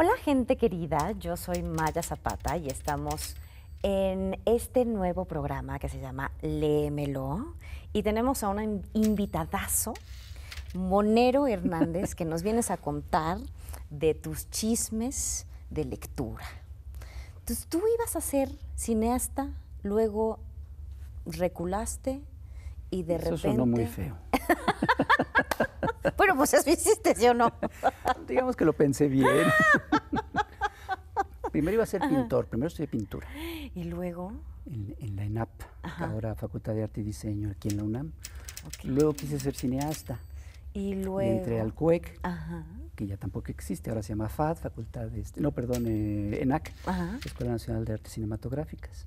Hola gente querida, yo soy Maya Zapata y estamos en este nuevo programa que se llama Léemelo y tenemos a un invitadazo, Monero Hernández, que nos vienes a contar de tus chismes de lectura. Entonces tú ibas a ser cineasta, luego reculaste y de repente... Eso sonó muy feo. Bueno, pues eso hiciste, ¿sí o no? Digamos que lo pensé bien. Primero iba a ser pintor, primero estudié pintura. ¿Y luego? En la ENAP, ahora Facultad de Arte y Diseño, aquí en la UNAM. Okay. Luego quise ser cineasta. Y luego... Y entré al CUEC, que ya tampoco existe, ahora se llama FAD, Facultad de... No, perdón, ENAC, Escuela Nacional de Artes Cinematográficas.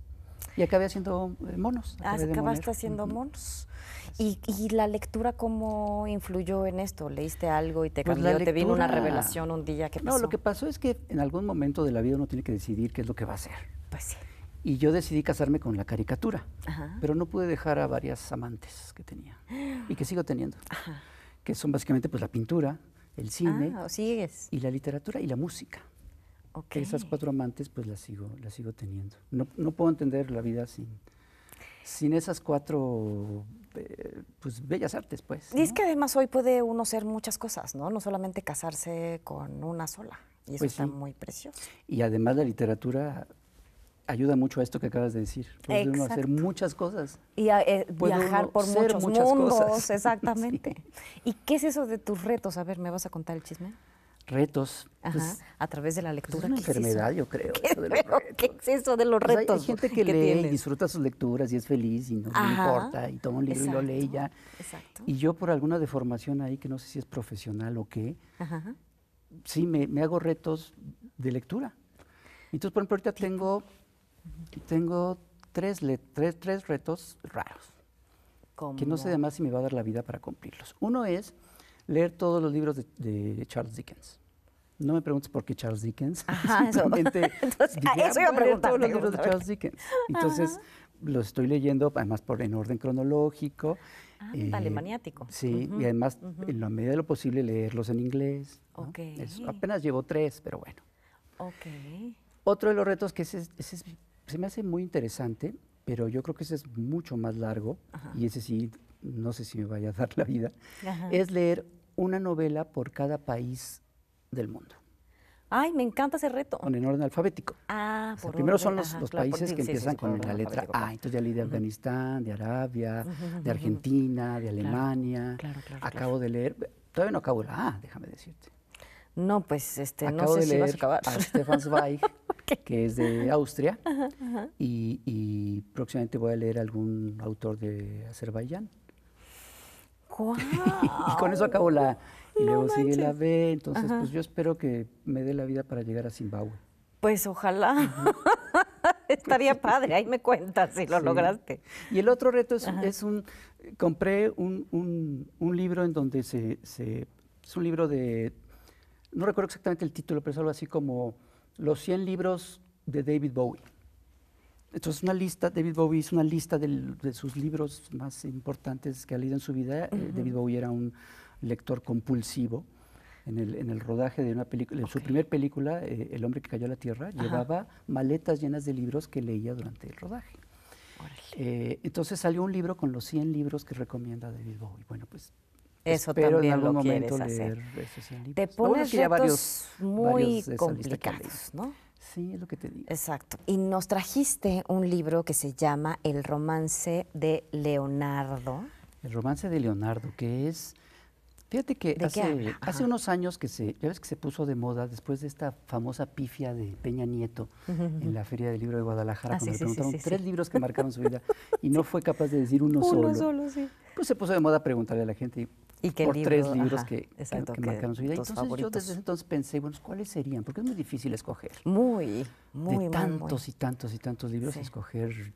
Y acabé haciendo monos. Acabaste haciendo monos. ¿Y la lectura cómo influyó en esto? ¿Leíste algo y te cambió? Pues ¿te vino una revelación un día? ¿Qué pasó? No, lo que pasó es que en algún momento de la vida uno tiene que decidir qué es lo que va a hacer. Pues sí. Y yo decidí casarme con la caricatura, pero no pude dejar a varias amantes que tenía y que sigo teniendo, que son básicamente pues la pintura, el cine y la literatura y la música. Okay. Esas cuatro amantes, pues las sigo teniendo. No puedo entender la vida sin esas cuatro pues, bellas artes, pues. Y es que además hoy puede uno ser muchas cosas, ¿no? No solamente casarse con una sola. Y eso pues está muy precioso. Y además la literatura ayuda mucho a esto que acabas de decir. Puede uno hacer muchas cosas. Y viajar por muchos mundos, exactamente. Sí. ¿Y qué es eso de tus retos? A ver, ¿me vas a contar el chisme? Retos. Pues, a través de la lectura. Pues es una enfermedad, yo creo. ¿Qué es eso de los retos? Pues hay gente que lee y disfruta sus lecturas y es feliz y no le importa y toma un libro y lo lee ya. Exacto. Y yo por alguna deformación ahí, que no sé si es profesional o qué, sí me hago retos de lectura. Entonces, por ejemplo, ahorita tengo tres retos raros. ¿Cómo? Que no sé además si me va a dar la vida para cumplirlos. Uno es... leer todos los libros de Charles Dickens. No me preguntes por qué Charles Dickens. Simplemente leer todos los libros de Charles Dickens. Entonces, los estoy leyendo, además en orden cronológico. Dale, maniático. Sí, y además, en la medida de lo posible, leerlos en inglés. Okay. ¿No? Apenas llevo tres, pero bueno. Okay. Otro de los retos que se me hace muy interesante, pero yo creo que ese es mucho más largo, y ese sí... no sé si me vaya a dar la vida, es leer una novela por cada país del mundo. ¡Ay, me encanta ese reto! En orden alfabético. O sea, primero son los países que empiezan con la letra A. Entonces ya leí de Afganistán, de Arabia, de Argentina, de Alemania. Acabo de leer... Todavía no acabo la A, déjame decirte. No, pues no sé si vas a acabar. A Stefan Zweig, que es de Austria, y próximamente voy a leer algún autor de Azerbaiyán. Wow. Y con eso acabo la A. Y luego sigue la B. Entonces, pues yo espero que me dé la vida para llegar a Zimbabue. Pues ojalá. Estaría padre. Ahí me cuentas si lo lograste. Y el otro reto compré un libro en donde es un libro de... No recuerdo exactamente el título, pero es algo así como Los 100 libros de David Bowie. Entonces, una lista, David Bowie hizo una lista de sus libros más importantes que ha leído en su vida. David Bowie era un lector compulsivo. En el rodaje de una película, su primera película, El hombre que cayó a la tierra, llevaba maletas llenas de libros que leía durante el rodaje. Entonces salió un libro con los 100 libros que recomienda David Bowie. Bueno, pues... Eso espero también en algún momento leer esos 100 libros. Te pones retos muy complicados, ¿no? Sí, es lo que te digo. Exacto. Y nos trajiste un libro que se llama El romance de Leonardo. El romance de Leonardo, que es... Fíjate que hace unos años que ya ves que se puso de moda después de esta famosa pifia de Peña Nieto en la Feria del Libro de Guadalajara, cuando le preguntaron tres libros que marcaron su vida y no fue capaz de decir uno solo. Uno solo, sí. Pues se puso de moda preguntarle a la gente tres libros que marcaron su vida. Entonces yo desde entonces pensé, bueno, ¿cuáles serían? Porque es muy difícil escoger. Muy. De tantos y tantos y tantos libros escoger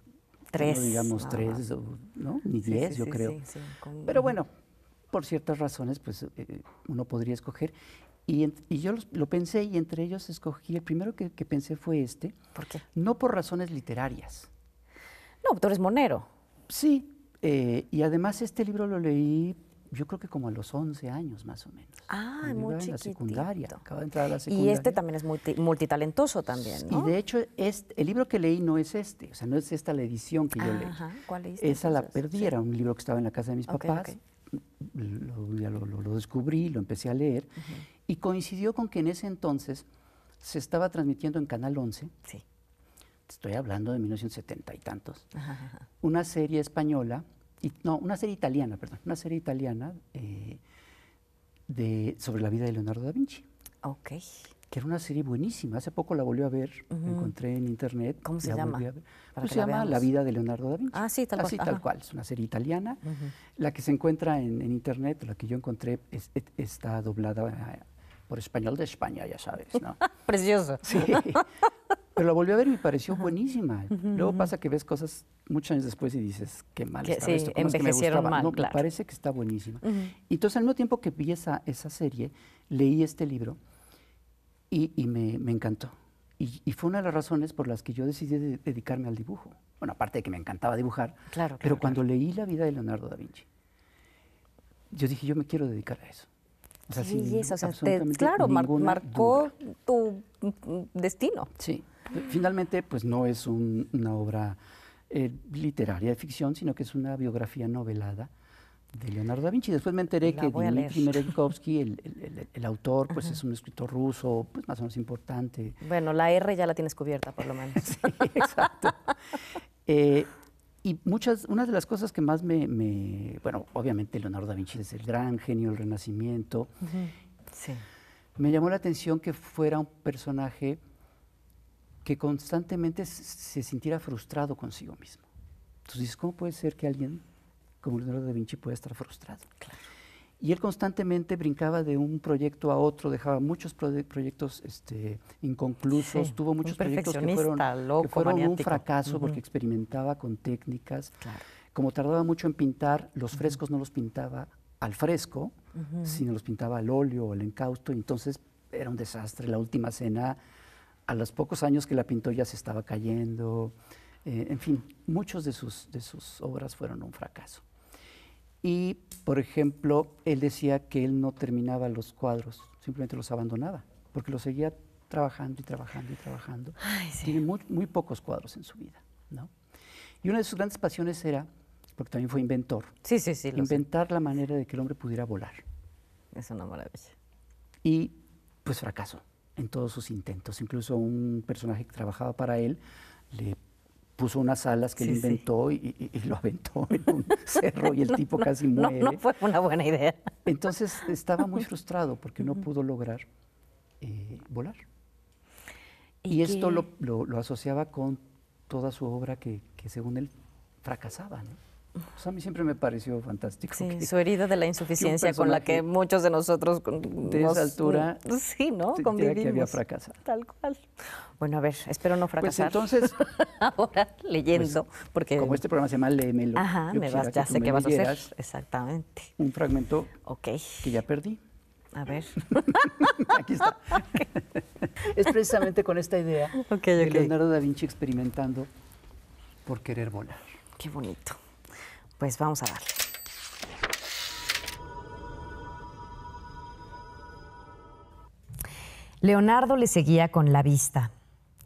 tres. No digamos tres, ¿no? Ni 10, yo creo. Pero bueno, por ciertas razones, pues uno podría escoger. Y yo lo pensé y entre ellos escogí, el primero que pensé fue este. ¿Por qué? No por razones literarias. No, tú eres monero. Sí, y además este libro lo leí yo creo que como a los 11 años más o menos. Ah, muy chiquitito. En la secundaria, acaba de entrar a la secundaria. Y este también es multitalentoso también, ¿no? Y de hecho, el libro que leí no es este, o sea, no es esta la edición que yo leí. Ajá, ¿cuál leíste? Esa la perdí, sí. Era un libro que estaba en la casa de mis papás, lo descubrí, lo empecé a leer, y coincidió con que en ese entonces se estaba transmitiendo en Canal 11, sí. Estoy hablando de 1970 y tantos, una serie española, una serie italiana sobre la vida de Leonardo da Vinci. Ok. Que era una serie buenísima, hace poco la volví a ver, la encontré en internet. ¿Cómo se llama? Pues se llama La vida de Leonardo da Vinci. Ah, sí, tal cual. Así, tal cual, es una serie italiana. La que se encuentra en internet, la que yo encontré, está doblada por español de España, ya sabes, ¿no? Precioso. Sí. Pero la volví a ver y me pareció buenísima. Luego pasa que ves cosas muchos años después y dices, qué mal estaba esto. ¿Cómo envejecieron es que mal, no, claro. Me parece que está buenísima. Entonces, al mismo tiempo que vi esa serie, leí este libro y me encantó. Y fue una de las razones por las que yo decidí dedicarme al dibujo. Bueno, aparte de que me encantaba dibujar, claro, pero cuando leí La vida de Leonardo da Vinci, yo dije, yo me quiero dedicar a eso. O sea, sí, eso, o sea, claro, marcó tu destino. Sí. Finalmente, pues no es una obra literaria de ficción, sino que es una biografía novelada de Leonardo da Vinci. Después me enteré que Dmitri Merejkovsky, el autor, pues es un escritor ruso, pues más o menos importante. Bueno, la R ya la tienes cubierta, por lo menos. Sí, exacto. Y una de las cosas que más bueno, obviamente Leonardo da Vinci es el gran genio del Renacimiento. Sí. Me llamó la atención que fuera un personaje que constantemente se sintiera frustrado consigo mismo. Entonces, ¿cómo puede ser que alguien como Leonardo da Vinci pueda estar frustrado? Claro. Y él constantemente brincaba de un proyecto a otro, dejaba muchos proyectos inconclusos, sí, tuvo muchos proyectos que fueron un fracaso porque experimentaba con técnicas. Claro. Como tardaba mucho en pintar, los frescos no los pintaba al fresco, sino los pintaba al óleo o al encausto, y entonces era un desastre. La Última Cena, a los pocos años que la pintó, ya se estaba cayendo. En fin, muchas de sus obras fueron un fracaso. Y, por ejemplo, él decía que él no terminaba los cuadros, simplemente los abandonaba, porque los seguía trabajando y trabajando y trabajando. Ay, sí. Tiene muy, muy pocos cuadros en su vida, ¿no? Y una de sus grandes pasiones era, porque también fue inventor, inventar la manera de que el hombre pudiera volar. Es una maravilla. Y, pues, fracasó en todos sus intentos. Incluso un personaje que trabajaba para él le puso unas alas que él inventó y lo aventó en un cerro y el tipo casi muere. No fue una buena idea. Entonces estaba muy frustrado porque no pudo lograr volar. Y esto lo asociaba con toda su obra que según él fracasaba, ¿no? O sea, a mí siempre me pareció fantástico. Sí, su herida de la insuficiencia con la que muchos de nosotros de esa altura, sí, ¿no? Convivimos. Que había fracasado. Tal cual. Bueno, a ver, espero no fracasar. Pues entonces, ahora leyendo, pues, porque como este programa se llama Léemelo. Ajá, ya sé qué vas a hacer. Exactamente. Un fragmento que ya perdí. A ver. Aquí está. Es precisamente con esta idea de Leonardo da Vinci experimentando por querer volar. Qué bonito. Pues vamos a darle. Leonardo le seguía con la vista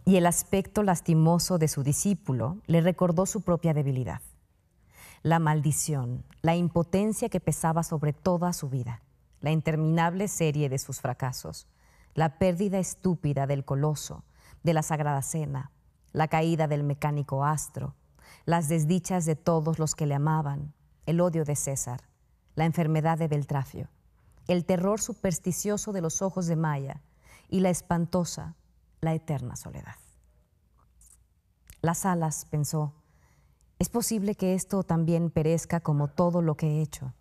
y el aspecto lastimoso de su discípulo le recordó su propia debilidad, la maldición, la impotencia que pesaba sobre toda su vida, la interminable serie de sus fracasos, la pérdida estúpida del Coloso, de la Sagrada Cena, la caída del mecánico Astro, las desdichas de todos los que le amaban, el odio de César, la enfermedad de Beltrafio, el terror supersticioso de los ojos de Maya y la espantosa, la eterna soledad. Las alas, pensó, es posible que esto también perezca como todo lo que he hecho.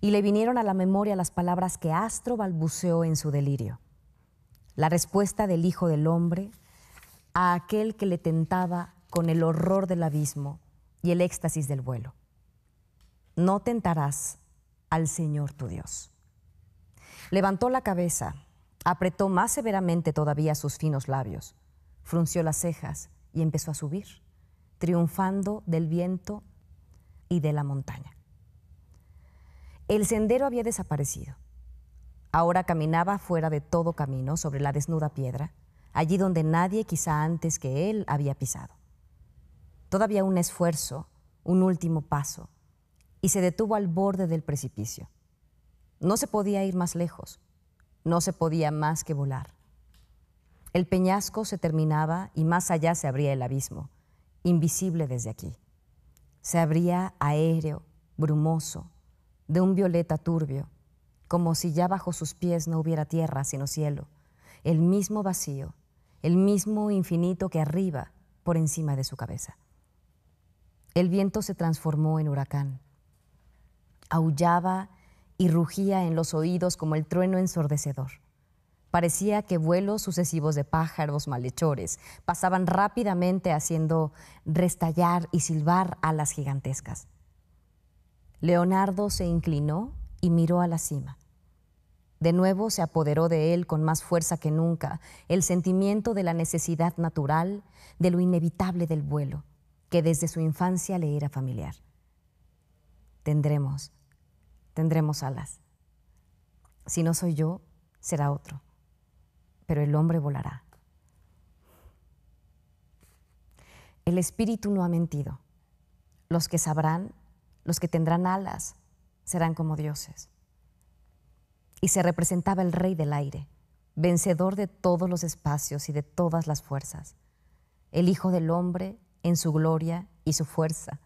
Y le vinieron a la memoria las palabras que Astro balbuceó en su delirio. La respuesta del Hijo del Hombre a aquel que le tentaba con el horror del abismo y el éxtasis del vuelo. No tentarás al Señor tu Dios. Levantó la cabeza, apretó más severamente todavía sus finos labios, frunció las cejas y empezó a subir, triunfando del viento y de la montaña. El sendero había desaparecido. Ahora caminaba fuera de todo camino sobre la desnuda piedra, allí donde nadie quizá antes que él había pisado. Todavía un esfuerzo, un último paso, y se detuvo al borde del precipicio. No se podía ir más lejos, no se podía más que volar. El peñasco se terminaba y más allá se abría el abismo, invisible desde aquí. Se abría aéreo, brumoso, de un violeta turbio, como si ya bajo sus pies no hubiera tierra sino cielo, el mismo vacío, el mismo infinito que arriba, por encima de su cabeza. El viento se transformó en huracán. Aullaba y rugía en los oídos como el trueno ensordecedor. Parecía que vuelos sucesivos de pájaros malhechores pasaban rápidamente haciendo restallar y silbar alas gigantescas. Leonardo se inclinó y miró a la cima. De nuevo se apoderó de él con más fuerza que nunca el sentimiento de la necesidad natural, de lo inevitable del vuelo, que desde su infancia le era familiar. Tendremos alas. Si no soy yo, será otro. Pero el hombre volará. El espíritu no ha mentido. Los que sabrán, los que tendrán alas, serán como dioses. Y se representaba el rey del aire, vencedor de todos los espacios y de todas las fuerzas, el hijo del hombre en su gloria y su fuerza,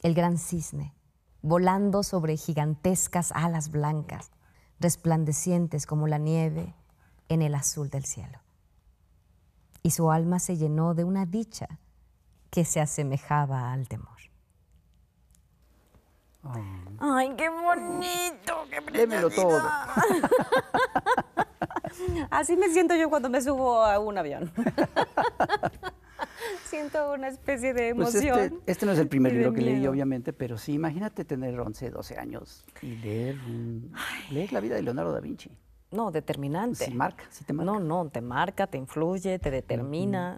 el gran cisne, volando sobre gigantescas alas blancas, resplandecientes como la nieve en el azul del cielo. Y su alma se llenó de una dicha que se asemejaba al temor. ¡Ay, qué bonito! ¡Qué preciosidad! Démelo todo. Así me siento yo cuando me subo a un avión. Siento una especie de emoción. Pues este no es el primer libro que leí, obviamente, pero sí, imagínate tener 11, 12 años y leer la vida de Leonardo da Vinci. No, determinante. Sí te marca. No, te marca, te influye, te determina.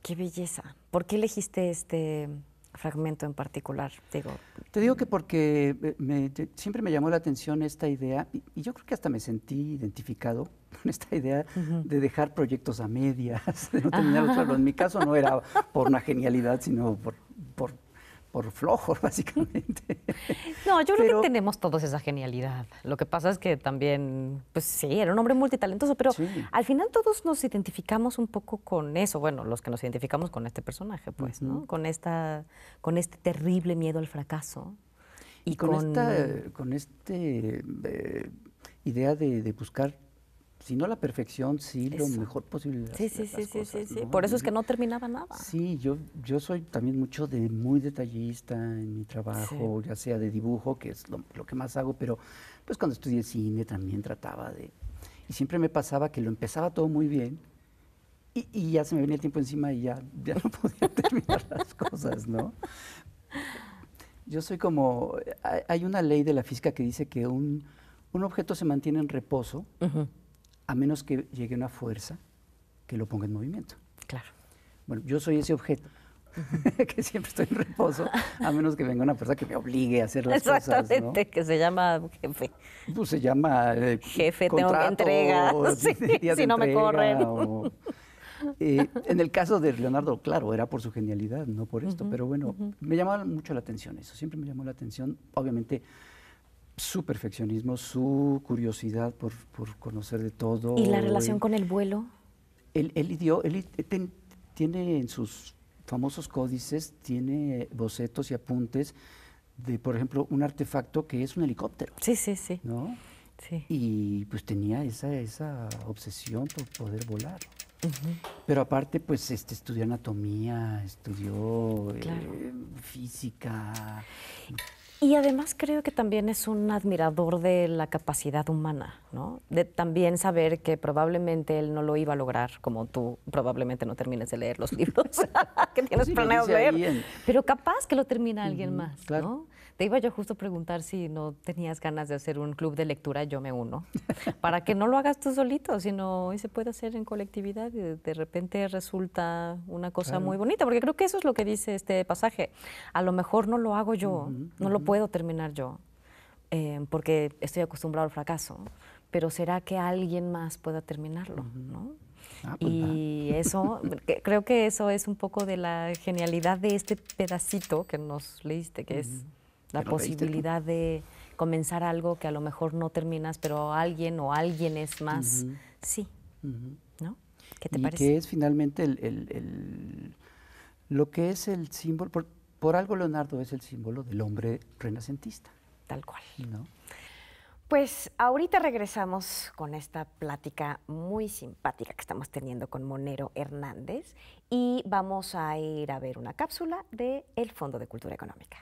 ¡Qué belleza! ¿Por qué elegiste este fragmento en particular? Te digo que porque siempre me llamó la atención esta idea, y yo creo que hasta me sentí identificado con esta idea de dejar proyectos a medias, de no terminarlos. Claro, en mi caso no era por una genialidad, sino por flojo, básicamente. No, yo creo que tenemos todos esa genialidad. Lo que pasa es que también, pues sí, era un hombre multitalentoso, pero sí, al final todos nos identificamos un poco con eso. Bueno, los que nos identificamos con este personaje, pues, ¿no? Con este terrible miedo al fracaso. Y con esta idea de buscar, si no la perfección, sí eso, lo mejor posible. Sí, ¿no? Por eso es que no terminaba nada. Sí, yo soy también mucho de muy detallista en mi trabajo, sí, ya sea de dibujo, que es lo que más hago, pero pues cuando estudié cine también trataba de... Y siempre me pasaba que lo empezaba todo muy bien y ya se me venía el tiempo encima y ya no podía terminar las cosas, ¿no? Yo soy como... Hay una ley de la física que dice que un objeto se mantiene en reposo, a menos que llegue una fuerza que lo ponga en movimiento. Claro. Bueno, yo soy ese objeto que siempre estoy en reposo, a menos que venga una fuerza que me obligue a hacer las cosas, ¿no? Exactamente, que se llama jefe. Pues se llama jefe, contrato, tengo que entregar, o, sí, si no entrega, me corren. En el caso de Leonardo, claro, era por su genialidad, no por esto, pero bueno, me llamaba mucho la atención eso, siempre me llamó la atención, obviamente, su perfeccionismo, su curiosidad por conocer de todo. ¿Y la relación con el vuelo? Él tiene en sus famosos códices, tiene bocetos y apuntes de, por ejemplo, un artefacto que es un helicóptero. Sí. ¿No? Sí. Y pues tenía esa obsesión por poder volar. Pero aparte, pues, estudió anatomía, estudió física... Y además creo que también es un admirador de la capacidad humana, ¿no? De también saber que probablemente él no lo iba a lograr, como tú probablemente no termines de leer los libros que tienes planeado leer. Pero capaz que lo termina alguien más, claro, ¿no? Te iba yo justo a preguntar si no tenías ganas de hacer un club de lectura, yo me uno, para que no lo hagas tú solito, sino hoy se puede hacer en colectividad y de repente resulta una cosa muy bonita, porque creo que eso es lo que dice este pasaje. A lo mejor no lo hago yo, no lo puedo terminar yo, porque estoy acostumbrado al fracaso, pero ¿será que alguien más pueda terminarlo? ¿No? Ah, pues y eso, creo que eso es un poco de la genialidad de este pedacito que nos leíste, que es la posibilidad de comenzar algo que a lo mejor no terminas, pero alguien o alguienes más, sí, ¿no? ¿Qué te parece? Y que es finalmente lo que es el símbolo, por algo Leonardo es el símbolo del hombre renacentista. Tal cual. ¿No? Pues ahorita regresamos con esta plática muy simpática que estamos teniendo con Monero Hernández y vamos a ir a ver una cápsula de el Fondo de Cultura Económica.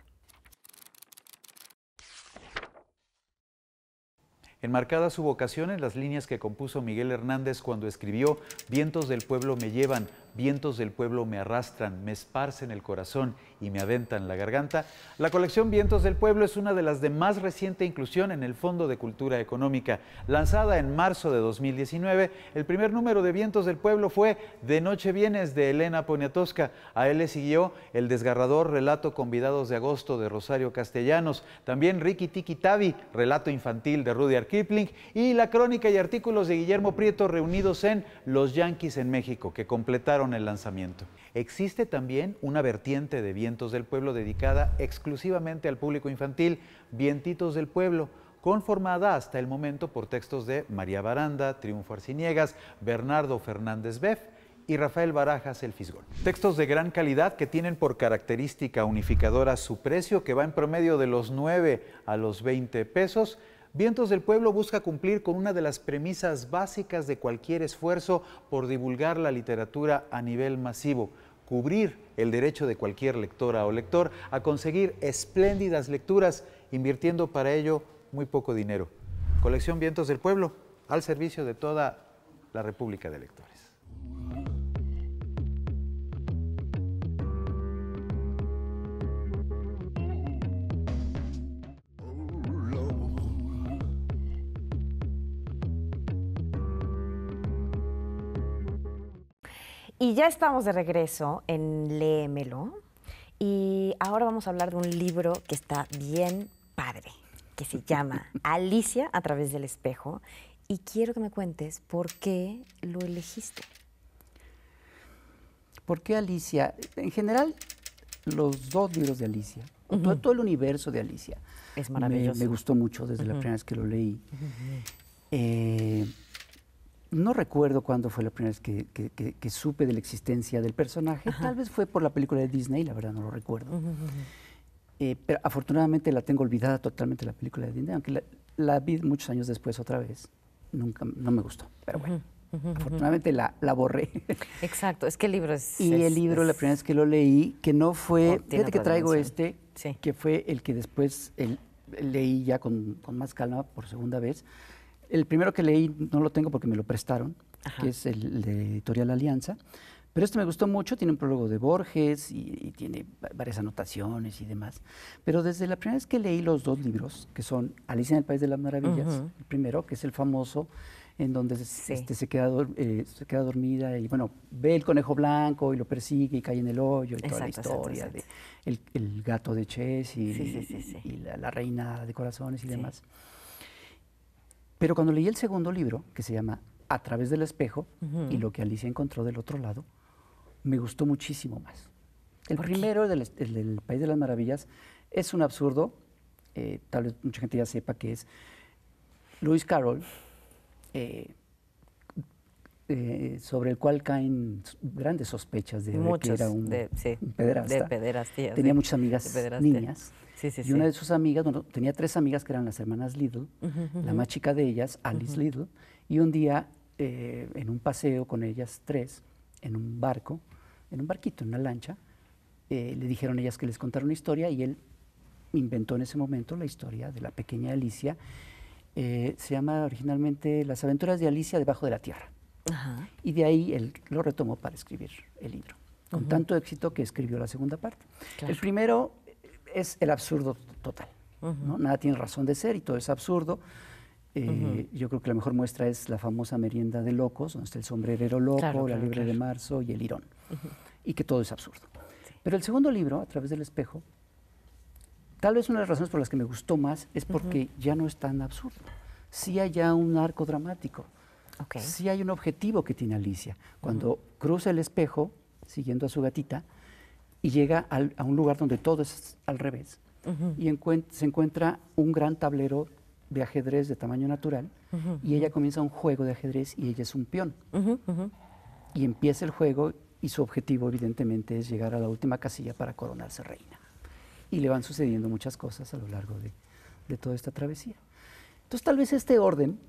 Enmarcada su vocación en las líneas que compuso Miguel Hernández cuando escribió «Vientos del pueblo me llevan, vientos del pueblo me arrastran, me esparcen el corazón y me aventan la garganta», la colección «Vientos del pueblo» es una de las de más reciente inclusión en el Fondo de Cultura Económica. Lanzada en marzo de 2019, el primer número de «Vientos del pueblo» fue «De noche vienes» de Elena Poniatowska. A él le siguió el desgarrador relato «Convidados de agosto» de Rosario Castellanos, también «Riki Tiki Tavi», relato infantil de Rudyard Kipling, y la crónica y artículos de Guillermo Prieto reunidos en Los Yanquis en México, que completaron el lanzamiento. Existe también una vertiente de Vientos del Pueblo dedicada exclusivamente al público infantil, Vientitos del Pueblo, conformada hasta el momento por textos de María Baranda, Triunfo Arciniegas, Bernardo Fernández Beff y Rafael Barajas el Fisgón. Textos de gran calidad que tienen por característica unificadora su precio, que va en promedio de los 9 a los 20 pesos, Vientos del Pueblo busca cumplir con una de las premisas básicas de cualquier esfuerzo por divulgar la literatura a nivel masivo, cubrir el derecho de cualquier lectora o lector a conseguir espléndidas lecturas, invirtiendo para ello muy poco dinero. Colección Vientos del Pueblo, al servicio de toda la República de Lectores. Y ya estamos de regreso en Léemelo y ahora vamos a hablar de un libro que está bien padre, que se llama Alicia a través del espejo, y quiero que me cuentes por qué lo elegiste. ¿Por qué Alicia? En general, los dos libros de Alicia, todo el universo de Alicia. Es maravilloso. Me gustó mucho desde la primera vez que lo leí. No recuerdo cuándo fue la primera vez que supe de la existencia del personaje. Tal vez fue por la película de Disney, la verdad no lo recuerdo. Pero afortunadamente la tengo olvidada totalmente, la película de Disney, aunque la vi muchos años después otra vez. No me gustó, pero bueno, afortunadamente la borré. Exacto, es que el libro es... Y el libro, la primera vez que lo leí, que no fue... Fíjate que traigo este, que fue el que después leí ya con más calma por segunda vez. El primero que leí no lo tengo porque me lo prestaron, que es el de Editorial Alianza, pero este me gustó mucho, tiene un prólogo de Borges y tiene varias anotaciones y demás. Pero desde la primera vez que leí los dos libros, que son Alicia en el País de las Maravillas, el primero, que es el famoso, en donde se queda dormida y, bueno, ve el conejo blanco y lo persigue y cae en el hoyo y toda la historia de el gato de Chess y la reina de corazones y demás. Pero cuando leí el segundo libro, que se llama A Través del Espejo, y lo que Alicia encontró del otro lado, me gustó muchísimo más. El primero, el del País de las Maravillas, es un absurdo, tal vez mucha gente ya sepa que es Lewis Carroll, sobre el cual caen grandes sospechas de que era un pederasta. Tenía muchas amigas niñas. Y una de sus amigas, bueno, tenía tres amigas que eran las hermanas Little, la más chica de ellas, Alice Little, y un día en un paseo con ellas tres, en un barco, en un barquito, en una lancha, le dijeron ellas que les contara una historia y él inventó en ese momento la historia de la pequeña Alicia. Se llama originalmente Las aventuras de Alicia debajo de la tierra. Y de ahí él lo retomó para escribir el libro, con tanto éxito que escribió la segunda parte. El primero es el absurdo total, ¿no? Nada tiene razón de ser y todo es absurdo. Yo creo que la mejor muestra es la famosa merienda de locos, donde está el sombrerero loco, la liebre de marzo y el lirón, y que todo es absurdo. Pero el segundo libro, A Través del Espejo, Tal vez una de las razones por las que me gustó más es porque ya no es tan absurdo. Sí hay ya un arco dramático. Okay. Sí hay un objetivo que tiene Alicia. Cuando cruza el espejo, siguiendo a su gatita, y llega a un lugar donde todo es al revés. Y se encuentra un gran tablero de ajedrez de tamaño natural, y ella comienza un juego de ajedrez y ella es un peón. Y empieza el juego y su objetivo, evidentemente, es llegar a la última casilla para coronarse reina. Y le van sucediendo muchas cosas a lo largo de toda esta travesía. Entonces, tal vez este orden...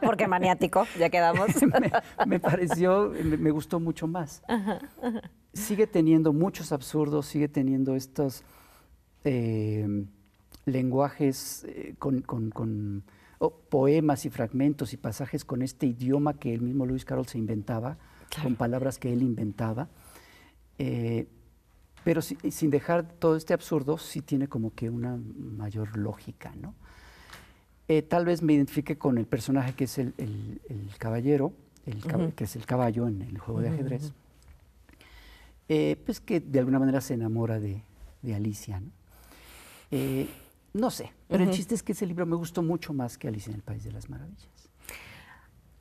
Porque maniático, ya quedamos. me gustó mucho más. Sigue teniendo muchos absurdos, sigue teniendo estos lenguajes con poemas y fragmentos y pasajes con este idioma que el mismo Lewis Carroll se inventaba, con palabras que él inventaba. Pero sin dejar todo este absurdo, sí tiene como que una mayor lógica, ¿no? Tal vez me identifique con el personaje que es el caballero, que es el caballo en el juego de ajedrez, pues que de alguna manera se enamora de Alicia, ¿no? No sé, pero el chiste es que ese libro me gustó mucho más que Alicia en el País de las Maravillas.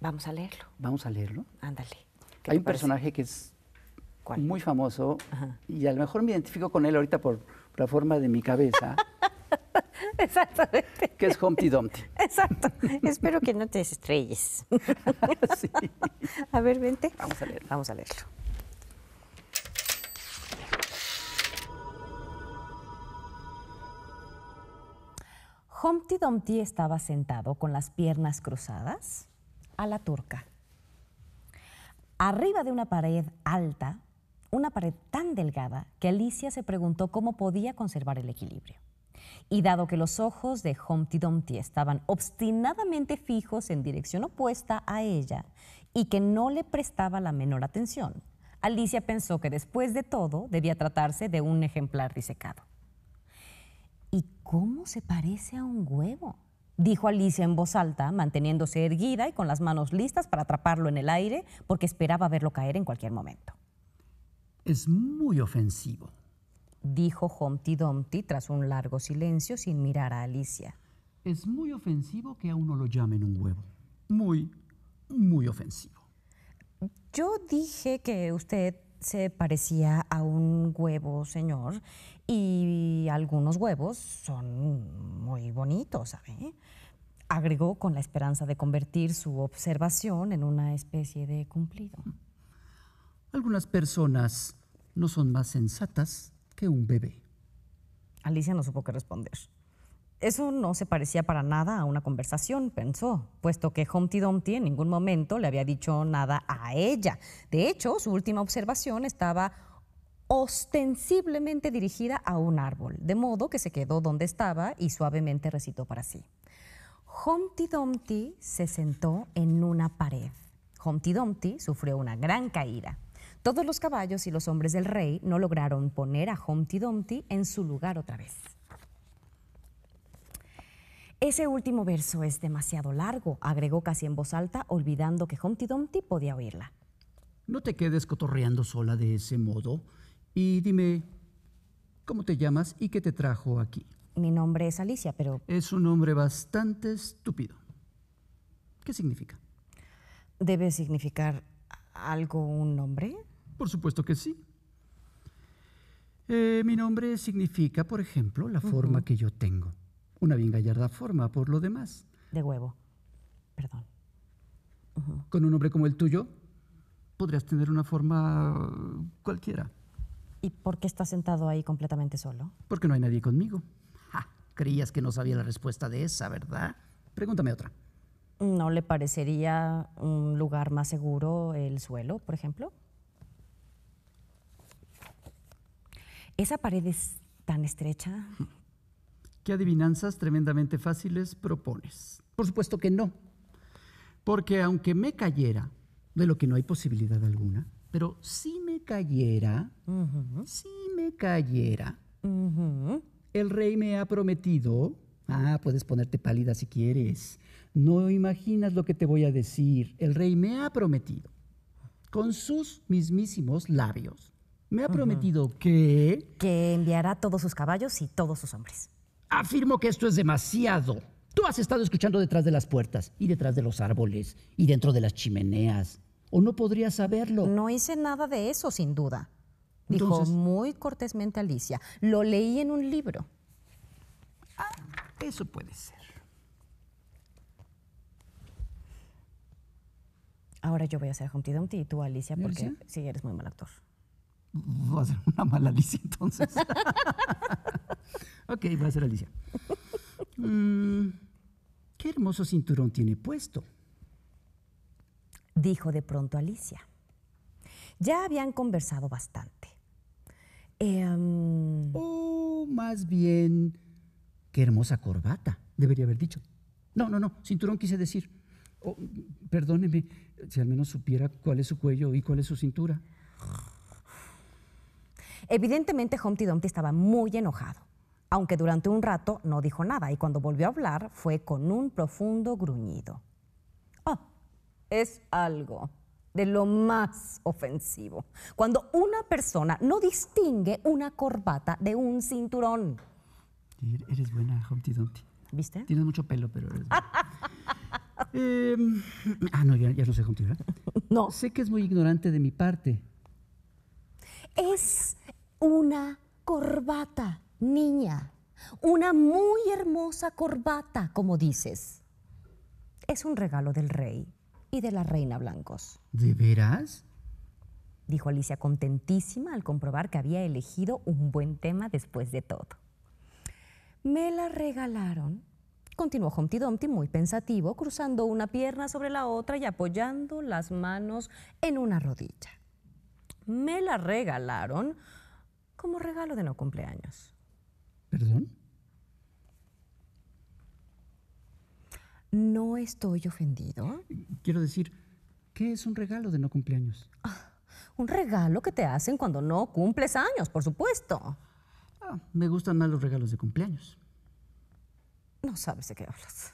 Vamos a leerlo. Vamos a leerlo. Ándale. Hay un personaje que es muy famoso y a lo mejor me identifico con él ahorita por la forma de mi cabeza. Exactamente. Que es Humpty Dumpty. Exacto. Espero que no te estrelles. Sí. A ver, vente. Vamos a leerlo. Vamos a leerlo. Humpty Dumpty estaba sentado con las piernas cruzadas a la turca. Arriba de una pared alta, una pared tan delgada que Alicia se preguntó cómo podía conservar el equilibrio. Y dado que los ojos de Humpty Dumpty estaban obstinadamente fijos en dirección opuesta a ella y que no le prestaba la menor atención, Alicia pensó que después de todo debía tratarse de un ejemplar disecado. ¿Y cómo se parece a un huevo?, dijo Alicia en voz alta, manteniéndose erguida y con las manos listas para atraparlo en el aire porque esperaba verlo caer en cualquier momento. Es muy ofensivo, dijo Humpty Dumpty tras un largo silencio sin mirar a Alicia. Es muy ofensivo que a uno lo llamen un huevo. Muy, muy ofensivo. Yo dije que usted se parecía a un huevo, señor, y algunos huevos son muy bonitos, ¿sabe?, agregó con la esperanza de convertir su observación en una especie de cumplido. Algunas personas no son más sensatas que un bebé. Alicia no supo qué responder. Eso no se parecía para nada a una conversación, pensó, puesto que Humpty Dumpty en ningún momento le había dicho nada a ella. De hecho, su última observación estaba ostensiblemente dirigida a un árbol, de modo que se quedó donde estaba y suavemente recitó para sí. Humpty Dumpty se sentó en una pared. Humpty Dumpty sufrió una gran caída. Todos los caballos y los hombres del rey no lograron poner a Humpty Dumpty en su lugar otra vez. Ese último verso es demasiado largo, agregó casi en voz alta, olvidando que Humpty Dumpty podía oírla. No te quedes cotorreando sola de ese modo y dime, ¿cómo te llamas y qué te trajo aquí? Mi nombre es Alicia, pero... Es un nombre bastante estúpido. ¿Qué significa? Debe significar algo, un nombre. Por supuesto que sí. Mi nombre significa, por ejemplo, la forma que yo tengo. Una bien gallarda forma, por lo demás. De huevo. Perdón. Con un hombre como el tuyo, podrías tener una forma cualquiera. ¿Y por qué estás sentado ahí completamente solo? Porque no hay nadie conmigo. Ja, creías que no sabía la respuesta de esa, ¿verdad? Pregúntame otra. ¿No le parecería un lugar más seguro el suelo, por ejemplo? Esa pared es tan estrecha. ¿Qué adivinanzas tremendamente fáciles propones? Por supuesto que no. Porque aunque me cayera, de lo que no hay posibilidad alguna, pero si me cayera, el rey me ha prometido... Ah, puedes ponerte pálida si quieres. No imaginas lo que te voy a decir. El rey me ha prometido, con sus mismísimos labios, Me ha prometido que... Que enviará todos sus caballos y todos sus hombres. Afirmo que esto es demasiado. Tú has estado escuchando detrás de las puertas y detrás de los árboles y dentro de las chimeneas. ¿O no podrías saberlo? No hice nada de eso, sin duda. Dijo muy cortésmente Alicia. Lo leí en un libro. Ah, eso puede ser. Ahora yo voy a ser Humpty Dumpty y tú, Alicia, porque ¿Alicia? Sí, eres muy mal actor. Voy a ser una mala Alicia, entonces. Ok, voy a ser Alicia. ¿Qué hermoso cinturón tiene puesto? Dijo de pronto Alicia. Ya habían conversado bastante. O más bien, qué hermosa corbata, debería haber dicho. No, cinturón quise decir. Oh, perdóneme, si al menos supiera cuál es su cuello y cuál es su cintura. Evidentemente Humpty Dumpty estaba muy enojado, aunque durante un rato no dijo nada y cuando volvió a hablar fue con un profundo gruñido. Oh, es algo de lo más ofensivo, cuando una persona no distingue una corbata de un cinturón. Eres buena, Humpty Dumpty. ¿Viste? Tienes mucho pelo, pero eres buena. No, ya no sé Humpty, ¿verdad? No. Sé que es muy ignorante de mi parte. Es una corbata, niña. Una muy hermosa corbata, como dices. Es un regalo del rey y de la reina blancos. ¿De veras? Dijo Alicia contentísima al comprobar que había elegido un buen tema después de todo. Me la regalaron. Continuó Humpty Dumpty muy pensativo, cruzando una pierna sobre la otra y apoyando las manos en una rodilla. Me la regalaron como regalo de no cumpleaños. ¿Perdón? No estoy ofendido. Quiero decir, ¿qué es un regalo de no cumpleaños? Ah, un regalo que te hacen cuando no cumples años, por supuesto. Ah, me gustan más los regalos de cumpleaños. No sabes de qué hablas,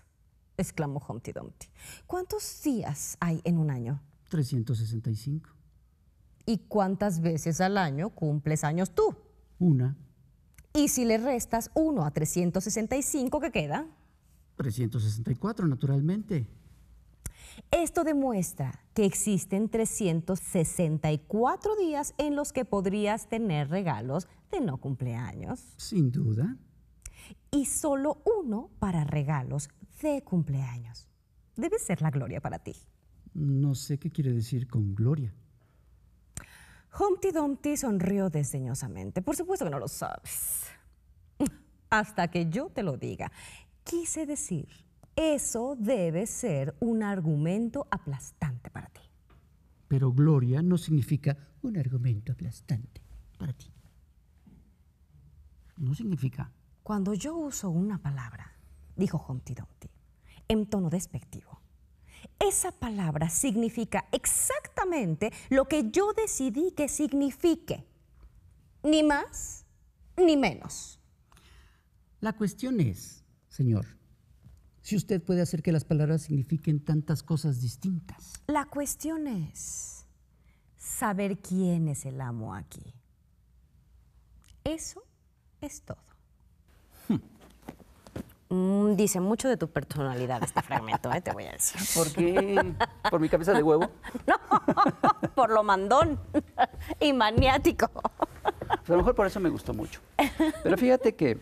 exclamó Humpty Dumpty. ¿Cuántos días hay en un año? 365. ¿Y cuántas veces al año cumples años tú? Una. ¿Y si le restas 1 a 365, qué queda? 364, naturalmente. Esto demuestra que existen 364 días en los que podrías tener regalos de no cumpleaños. Sin duda. Y solo 1 para regalos de cumpleaños. Debe ser la gloria para ti. No sé qué quiere decir con gloria. Humpty Dumpty sonrió desdeñosamente. Por supuesto que no lo sabes. Hasta que yo te lo diga. Quise decir, eso debe ser un argumento aplastante para ti. Pero gloria no significa un argumento aplastante para ti. No significa... Cuando yo uso una palabra, dijo Humpty Dumpty, en tono despectivo, esa palabra significa exactamente lo que yo decidí que signifique. Ni más, ni menos. La cuestión es, señor, si usted puede hacer que las palabras signifiquen tantas cosas distintas. La cuestión es saber quién es el amo aquí. Eso es todo. Dice mucho de tu personalidad este fragmento, te voy a decir. ¿Por qué? ¿Por mi cabeza de huevo? No, por lo mandón y maniático. Pues a lo mejor por eso me gustó mucho. Pero fíjate que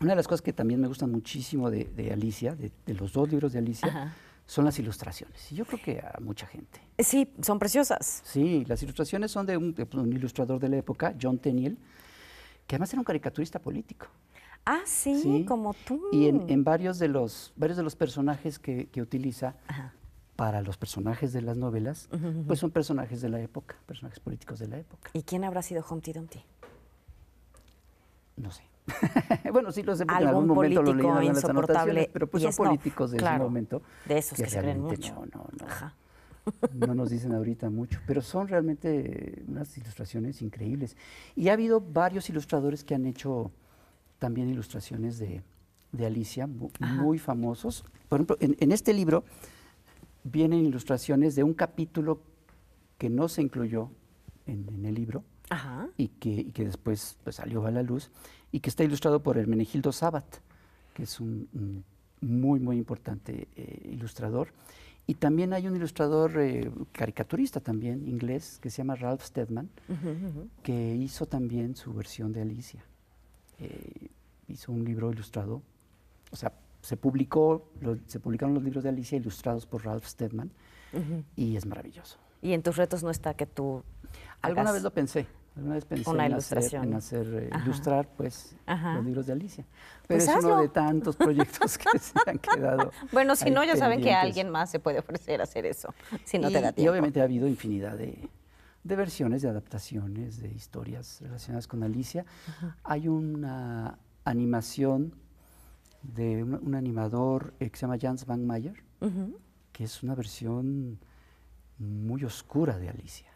una de las cosas que también me gustan muchísimo de Alicia, de los dos libros de Alicia, son las ilustraciones. Y yo creo que a mucha gente. Sí, son preciosas. Sí, las ilustraciones son de un ilustrador de la época, John Tenniel, que además era un caricaturista político. Ah, sí, sí, como tú. Y en varios de los personajes que utiliza para los personajes de las novelas, pues son personajes de la época, personajes políticos de la época. ¿Y quién habrá sido Humpty Dumpty? No sé. Bueno, sí lo sé porque en algún momento lo leí en las anotaciones, pero pues son políticos de ese momento. De esos que se creen mucho. No. Ajá. No nos dicen ahorita mucho, pero son realmente unas ilustraciones increíbles. Y ha habido varios ilustradores que han hecho... también ilustraciones de Alicia, muy famosos. Por ejemplo, en este libro vienen ilustraciones de un capítulo que no se incluyó en el libro, Ajá. Y que después pues, salió a la luz, y que está ilustrado por Hermenegildo Sábat, que es un muy, muy importante ilustrador. Y también hay un ilustrador caricaturista también, inglés, que se llama Ralph Steadman, que hizo también su versión de Alicia. Hizo un libro ilustrado, o sea, se publicaron los libros de Alicia ilustrados por Ralph Steadman, y es maravilloso. ¿Y en tus retos no está que tú hagas alguna vez lo pensé. Alguna vez pensé en ilustración. Ilustrar pues, los libros de Alicia. Pero pues es uno de tantos proyectos que se han quedado. Bueno, si no, ya saben que a alguien más se puede ofrecer hacer eso, si no te da tiempo. Y obviamente ha habido infinidad de versiones, de adaptaciones, de historias relacionadas con Alicia. Ajá. Hay una animación de un animador que se llama Jans Van Mayer, que es una versión muy oscura de Alicia.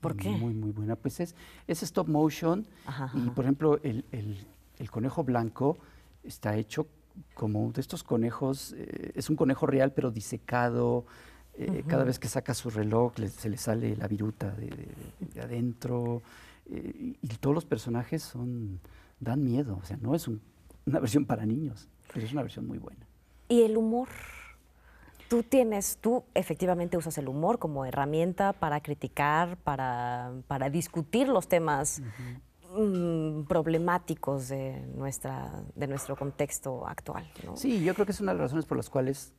¿Por qué? Muy, muy buena. Pues es stop motion. Y, por ejemplo, el conejo blanco está hecho como de estos conejos. Es un conejo real, pero disecado. Cada vez que saca su reloj se le sale la viruta de adentro. Y todos los personajes dan miedo. O sea, no es una versión para niños, pero es una versión muy buena. ¿Y el humor? Tú efectivamente usas el humor como herramienta para criticar, para discutir los temas problemáticos de nuestro contexto actual, ¿no? Sí, yo creo que es una de las razones por las cuales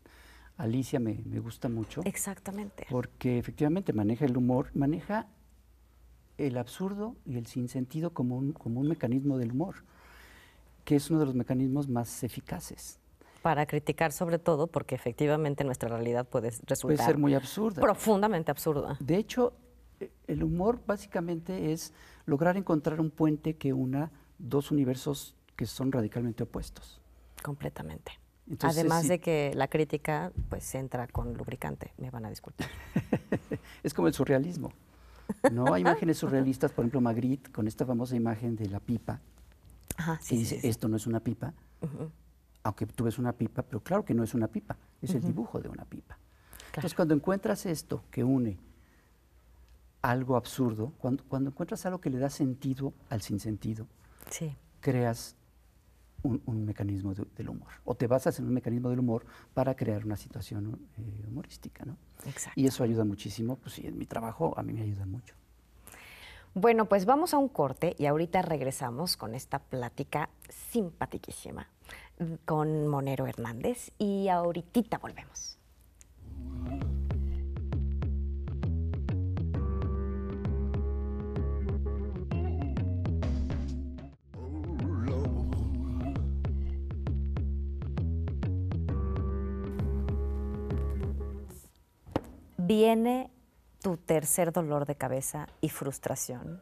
Alicia me gusta mucho. Exactamente. Porque efectivamente maneja el humor, maneja el absurdo y el sinsentido como un mecanismo del humor, que es uno de los mecanismos más eficaces. Para criticar sobre todo, porque efectivamente nuestra realidad puede resultar... Puede ser muy absurda. Profundamente absurda. De hecho, el humor básicamente es lograr encontrar un puente que una dos universos que son radicalmente opuestos. Completamente. Entonces, además de que la crítica pues entra con lubricante, me van a disculpar. Es como el surrealismo, ¿no? Hay imágenes surrealistas, por ejemplo Magritte, con esta famosa imagen de la pipa, que dice, esto no es una pipa, aunque tú ves una pipa, pero claro que no es una pipa, es el dibujo de una pipa. Claro. Entonces, cuando encuentras esto que une algo absurdo, cuando encuentras algo que le da sentido al sinsentido, creas un mecanismo del humor, o te basas en un mecanismo del humor para crear una situación humorística, ¿no? Exacto. Y eso ayuda muchísimo, pues sí, en mi trabajo a mí me ayuda mucho. Bueno, pues vamos a un corte y ahorita regresamos con esta plática simpaticísima con Monero Hernández, y ahorita volvemos. Viene tu tercer dolor de cabeza y frustración,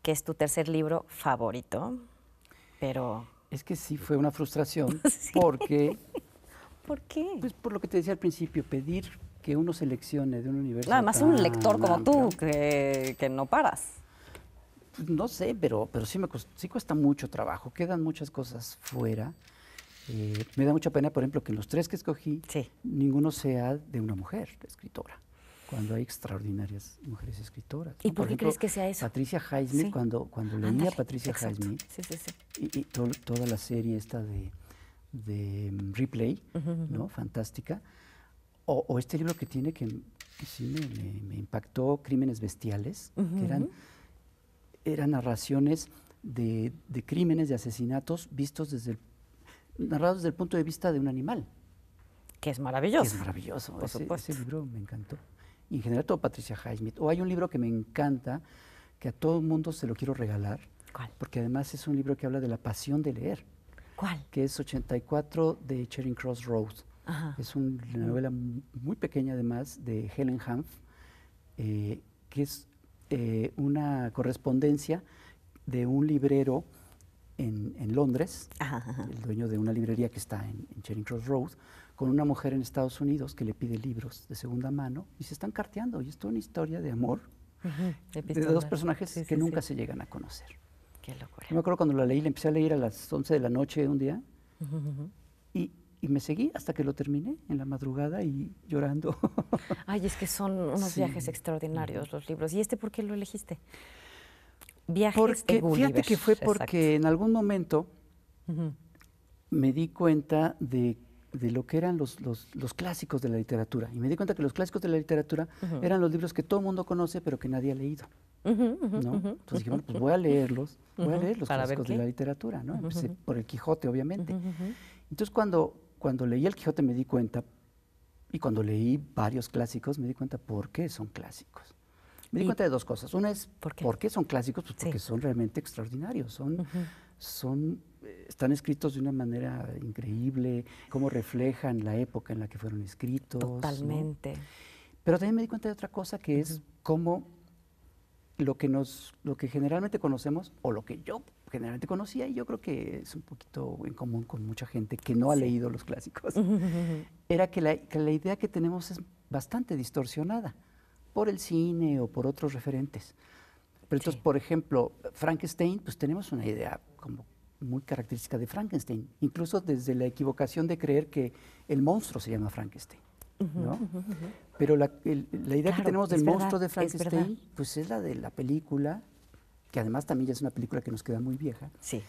que es tu tercer libro favorito, pero... Es que sí fue una frustración, porque... ¿Por qué? Pues por lo que te decía al principio, pedir que uno seleccione de un universo... Nada más un lector como amplio. Tú, que no paras. Pues no sé, pero sí cuesta mucho trabajo, quedan muchas cosas fuera. Me da mucha pena, por ejemplo, que los tres que escogí, ninguno sea de una mujer escritora, cuando hay extraordinarias mujeres escritoras. ¿Y por qué ejemplo, crees que sea eso? Patricia Highsmith, cuando leía a Patricia Highsmith, y toda la serie esta de Replay, ¿no? Fantástica, o este libro que tiene que sí me impactó, Crímenes Bestiales, que eran narraciones de crímenes, de asesinatos, narrados desde el punto de vista de un animal. Que es maravilloso. Es maravilloso, por supuesto. Ese libro me encantó. Y en general todo Patricia Highsmith. O hay un libro que me encanta, que a todo el mundo se lo quiero regalar. ¿Cuál? Porque además es un libro que habla de la pasión de leer. ¿Cuál? Que es 84 de Charing Cross Road. Ajá. Es una novela muy pequeña además de Helen Hanf, que es una correspondencia de un librero en Londres, el dueño de una librería que está en Charing Cross Road, con una mujer en Estados Unidos que le pide libros de segunda mano y se están carteando. Y es toda una historia de amor de dos personajes que nunca se llegan a conocer. Qué locura. Yo me acuerdo cuando la empecé a leer a las 11 de la noche un día y me seguí hasta que lo terminé en la madrugada y llorando. Ay, es que son unos viajes extraordinarios los libros. ¿Y este por qué lo elegiste? Viajes de Gulliver. Fíjate que fue porque en algún momento me di cuenta de lo que eran los clásicos de la literatura. Y me di cuenta que los clásicos de la literatura eran los libros que todo el mundo conoce, pero que nadie ha leído. ¿No? Entonces dije, bueno, pues voy a leerlos. Voy a leer los clásicos de la literatura, ¿no? Empecé por el Quijote, obviamente. Entonces, cuando leí el Quijote me di cuenta, y cuando leí varios clásicos, me di cuenta por qué son clásicos. Me di cuenta de dos cosas. Una es, ¿por qué son clásicos? Pues porque son realmente extraordinarios. Están escritos de una manera increíble, cómo reflejan la época en la que fueron escritos. Totalmente. ¿No? Pero también me di cuenta de otra cosa, que es cómo lo que generalmente conocemos, o lo que yo generalmente conocía, y yo creo que es un poquito en común con mucha gente que no ha leído los clásicos, era que la idea que tenemos es bastante distorsionada por el cine o por otros referentes. Pero entonces, por ejemplo, Frankenstein, pues tenemos una idea como muy característica de Frankenstein, incluso desde la equivocación de creer que el monstruo se llama Frankenstein, ¿no? Pero la idea que tenemos del monstruo de Frankenstein, pues es la de la película, que además también ya es una película que nos queda muy vieja. Sí.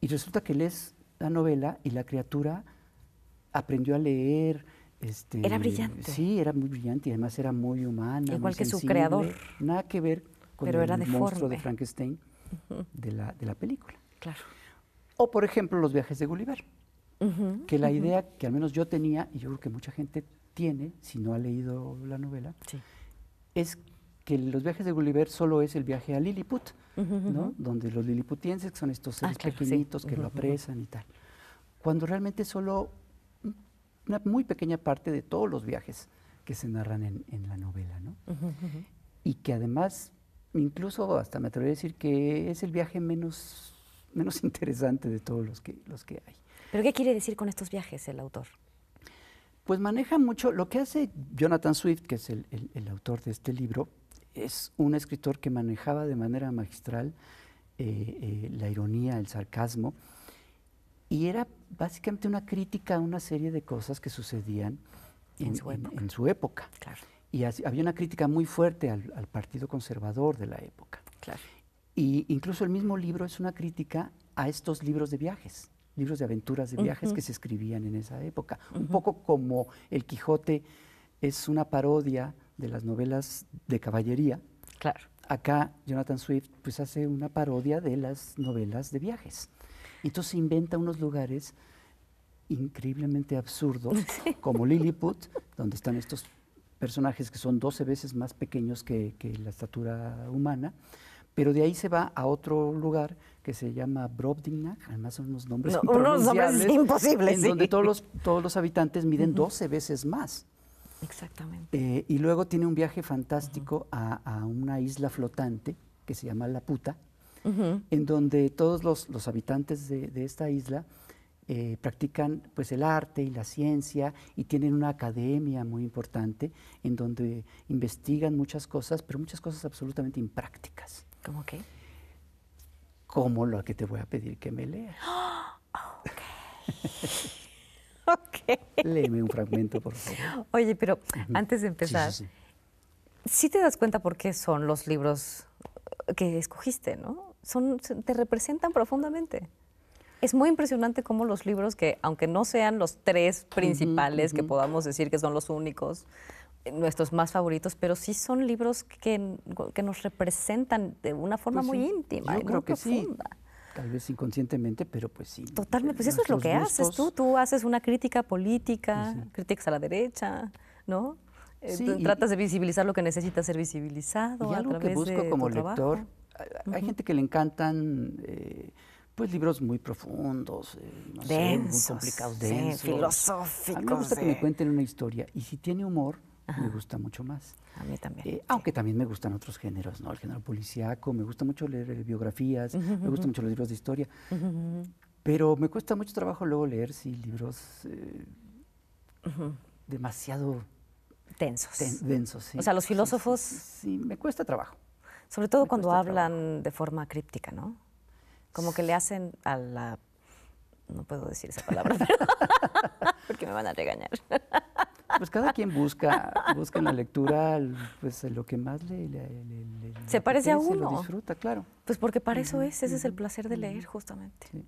Y resulta que lees la novela y la criatura aprendió a leer. Era brillante. Sí, era muy brillante y además era muy humana. Igual que su creador. Nada que ver con el monstruo de Frankenstein de la película. Claro. O, por ejemplo, Los Viajes de Gulliver, que la idea que al menos yo tenía, y yo creo que mucha gente tiene, si no ha leído la novela, es que Los Viajes de Gulliver solo es el viaje a Lilliput, ¿no? Donde los lilliputienses, que son estos seres pequeñitos que lo apresan y tal, cuando realmente solo una muy pequeña parte de todos los viajes que se narran en la novela, ¿no? Y que además, incluso hasta me atrevería a decir que es el viaje menos interesante de todos los que hay. ¿Pero qué quiere decir con estos viajes el autor? Pues maneja mucho, lo que hace Jonathan Swift, que es el autor de este libro, es un escritor que manejaba de manera magistral la ironía, el sarcasmo, y era básicamente una crítica a una serie de cosas que sucedían en su época. Claro. Y había una crítica muy fuerte al Partido Conservador de la época. Claro. Y incluso el mismo libro es una crítica a estos libros de viajes, libros de aventuras de viajes que se escribían en esa época. Un poco como El Quijote es una parodia de las novelas de caballería. Claro. Acá Jonathan Swift pues hace una parodia de las novelas de viajes. Entonces inventa unos lugares increíblemente absurdos, como Lilliput, donde están estos personajes que son 12 veces más pequeños que la estatura humana. Pero de ahí se va a otro lugar que se llama Brobdingnag, además son unos nombres imposibles, en donde todos los habitantes miden 12 veces más. Exactamente. Y luego tiene un viaje fantástico a una isla flotante que se llama La Puta, en donde todos los habitantes de esta isla practican pues el arte y la ciencia y tienen una academia muy importante en donde investigan muchas cosas, pero muchas cosas absolutamente imprácticas. ¿Cómo qué? Como lo que te voy a pedir que me leas. Ok. Léeme un fragmento, por favor. Oye, pero antes de empezar, sí te das cuenta por qué son los libros que escogiste, ¿no? Te representan profundamente. Es muy impresionante cómo los libros que, aunque no sean los tres principales, que podamos decir que son los únicos, nuestros más favoritos, pero sí son libros que nos representan de una forma pues muy íntima, yo creo que profunda. Sí, tal vez inconscientemente, pero pues sí. Totalmente, pues eso es lo que haces tú. Tú haces una crítica política, críticas a la derecha, ¿no? Sí, tratas de visibilizar lo que necesita ser visibilizado. Y algo a través que busco como lector, hay gente que le encantan pues libros muy profundos, no densos, sé, muy complicados, densos, filosóficos. A mí me gusta que me cuenten una historia, y si tiene humor, me gusta mucho más. A mí también. Aunque también me gustan otros géneros, ¿no? El género policíaco, me gusta mucho leer biografías, me gustan mucho los libros de historia, pero me cuesta mucho trabajo luego leer libros demasiado densos. Densos, sí. O sea, los filósofos... Sí, me cuesta trabajo. Sobre todo cuando hablan de forma críptica, ¿no? Como que le hacen a la... No puedo decir esa palabra, porque me van a regañar. Pues cada quien busca en la lectura pues lo que más le parece a uno. Lo disfruta, claro. Pues porque para eso es, ese es el placer de leer justamente. Sí.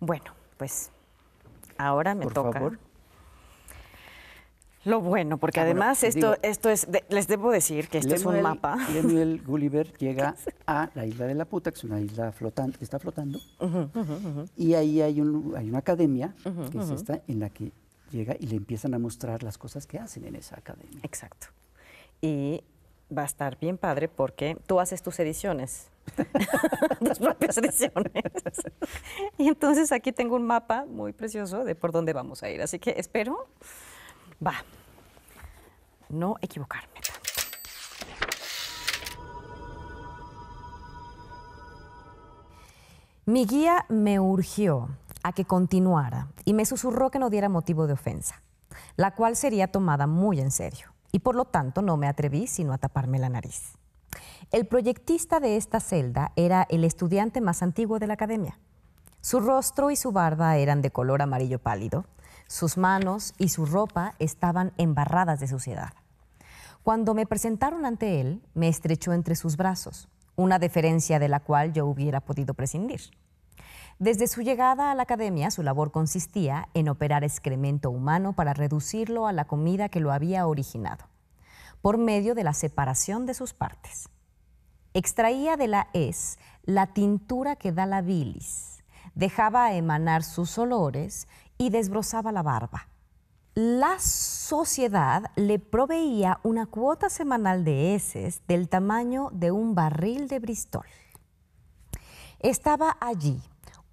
Bueno, pues ahora me toca. Por favor. Lo bueno, porque además esto es, les debo decir que esto es un mapa. Lemuel Gulliver llega a la isla de La Puta, que es una isla flotante, que está flotando, y ahí hay una academia, que es esta, en la que llega y le empiezan a mostrar las cosas que hacen en esa academia. Exacto. Y va a estar bien padre porque tú haces tus ediciones. Tus propias ediciones. Y entonces aquí tengo un mapa muy precioso de por dónde vamos a ir. Así que espero... Va, no equivocarme tanto. Mi guía me urgió a que continuara y me susurró que no diera motivo de ofensa, la cual sería tomada muy en serio, y por lo tanto no me atreví sino a taparme la nariz. El proyectista de esta celda era el estudiante más antiguo de la academia. Su rostro y su barba eran de color amarillo pálido. Sus manos y su ropa estaban embarradas de suciedad. Cuando me presentaron ante él, me estrechó entre sus brazos, una deferencia de la cual yo hubiera podido prescindir. Desde su llegada a la academia, su labor consistía en operar excremento humano para reducirlo a la comida que lo había originado, por medio de la separación de sus partes. Extraía de la hez la tintura que da la bilis, dejaba emanar sus olores y desbrozaba la barba. La sociedad le proveía una cuota semanal de heces del tamaño de un barril de Bristol. Estaba allí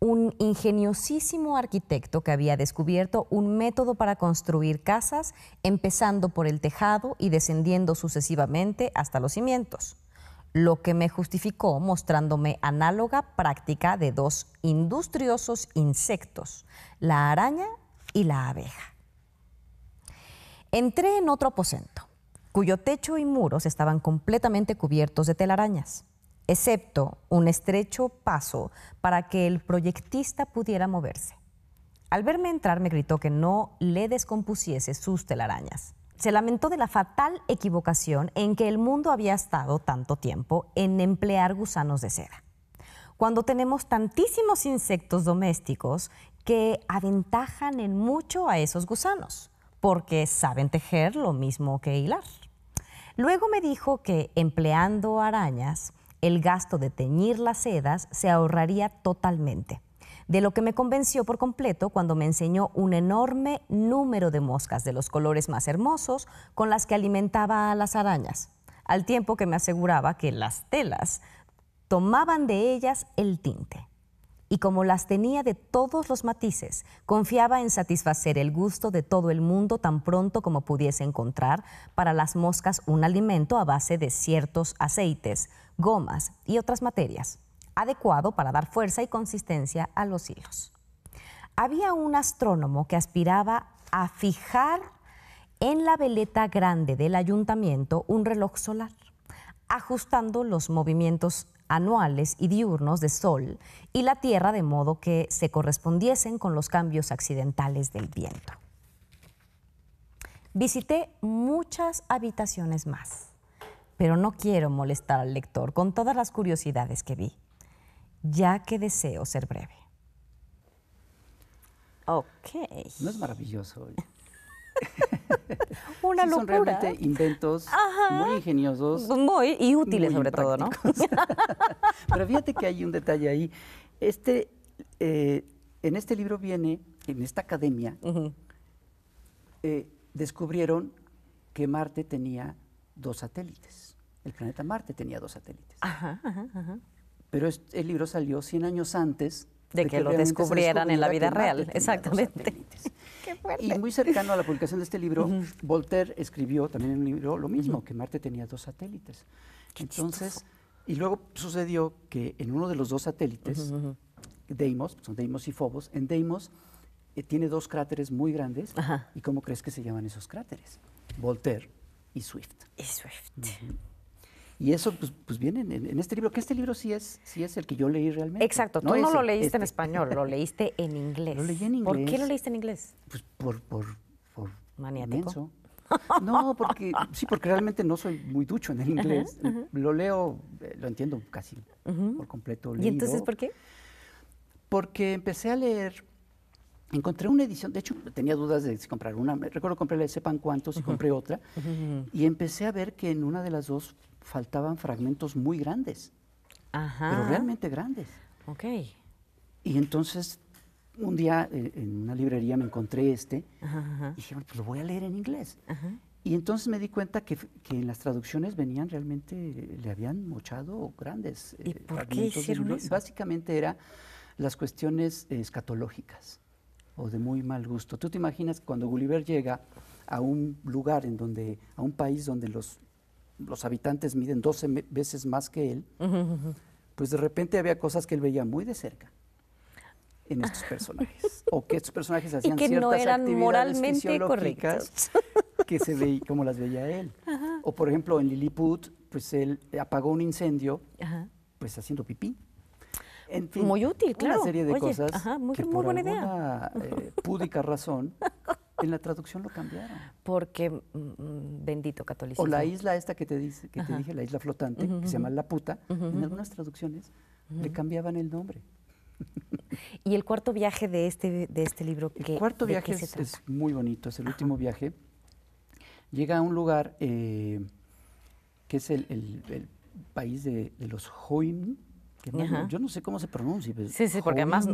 un ingeniosísimo arquitecto que había descubierto un método para construir casas, empezando por el tejado y descendiendo sucesivamente hasta los cimientos, lo que me justificó mostrándome análoga práctica de dos industriosos insectos, la araña y la abeja. Entré en otro aposento, cuyo techo y muros estaban completamente cubiertos de telarañas, excepto un estrecho paso para que el proyectista pudiera moverse. Al verme entrar, me gritó que no le descompusiese sus telarañas. Se lamentó de la fatal equivocación en que el mundo había estado tanto tiempo en emplear gusanos de seda, cuando tenemos tantísimos insectos domésticos que aventajan en mucho a esos gusanos, porque saben tejer lo mismo que hilar. Luego me dijo que empleando arañas, el gasto de teñir las sedas se ahorraría totalmente, de lo que me convenció por completo cuando me enseñó un enorme número de moscas de los colores más hermosos con las que alimentaba a las arañas, al tiempo que me aseguraba que las telas tomaban de ellas el tinte. Y como las tenía de todos los matices, confiaba en satisfacer el gusto de todo el mundo tan pronto como pudiese encontrar para las moscas un alimento a base de ciertos aceites, gomas y otras materias, adecuado para dar fuerza y consistencia a los hilos. Había un astrónomo que aspiraba a fijar en la veleta grande del ayuntamiento un reloj solar, ajustando los movimientos anuales y diurnos de Sol y la Tierra de modo que se correspondiesen con los cambios accidentales del viento. Visité muchas habitaciones más, pero no quiero molestar al lector con todas las curiosidades que vi, ya que deseo ser breve. Ok. ¿No es maravilloso? Una locura. Son realmente inventos muy ingeniosos. Muy y útiles muy sobre todo, ¿no? Pero fíjate que hay un detalle ahí. En este libro viene, en esta academia, descubrieron que Marte tenía dos satélites. El planeta Marte tenía dos satélites. Pero el libro salió 100 años antes de que lo descubrieran en la vida real. Exactamente. Qué fuerte. Y muy cercano a la publicación de este libro, Voltaire escribió también en un libro lo mismo, que Marte tenía dos satélites. Entonces, y luego sucedió que en uno de los dos satélites, Deimos, son Deimos y Fobos, en Deimos tiene dos cráteres muy grandes. ¿Y cómo crees que se llaman esos cráteres? Voltaire y Swift. Y Swift. Y eso pues viene en este libro, que este libro sí es el que yo leí realmente. Exacto, tú no lo leíste en español, lo leíste en inglés. Lo leí en inglés. ¿Por qué lo leíste en inglés? Pues por maniático. No, porque sí, porque realmente no soy muy ducho en el inglés. Ajá, ajá. Lo leo, lo entiendo casi por completo. Leído. ¿Y entonces por qué? Porque empecé a leer, encontré una edición, de hecho tenía dudas de si comprar una, recuerdo compré la de Sepan Cuántos y compré otra, y empecé a ver que en una de las dos faltaban fragmentos muy grandes, pero realmente grandes. Ok. Y entonces un día en una librería me encontré este, y dije, pues lo voy a leer en inglés. Y entonces me di cuenta que en las traducciones venían realmente, le habían mochado grandes. ¿Y por qué hicieron eso? Básicamente era las cuestiones escatológicas o de muy mal gusto. Tú te imaginas que cuando Gulliver llega a un lugar en donde, a un país donde los habitantes miden 12 veces más que él, pues de repente había cosas que él veía muy de cerca en estos personajes, o que estos personajes hacían ciertas actividades fisiológicas que no eran moralmente correctas, que se veía como las veía él. O por ejemplo en Lilliput, pues él apagó un incendio, pues haciendo pipí. En fin, muy útil, claro. Una serie de cosas que por alguna púdica razón en la traducción lo cambiaron. Porque bendito catolicismo. O la isla esta que te dije, la isla flotante, que se llama La Puta, en algunas traducciones le cambiaban el nombre. ¿Y el cuarto viaje de este libro? El cuarto viaje es muy bonito, es el último viaje. Llega a un lugar que es el país de los Houyhnhnms, que yo no sé cómo se pronuncia. Sí, sí, porque además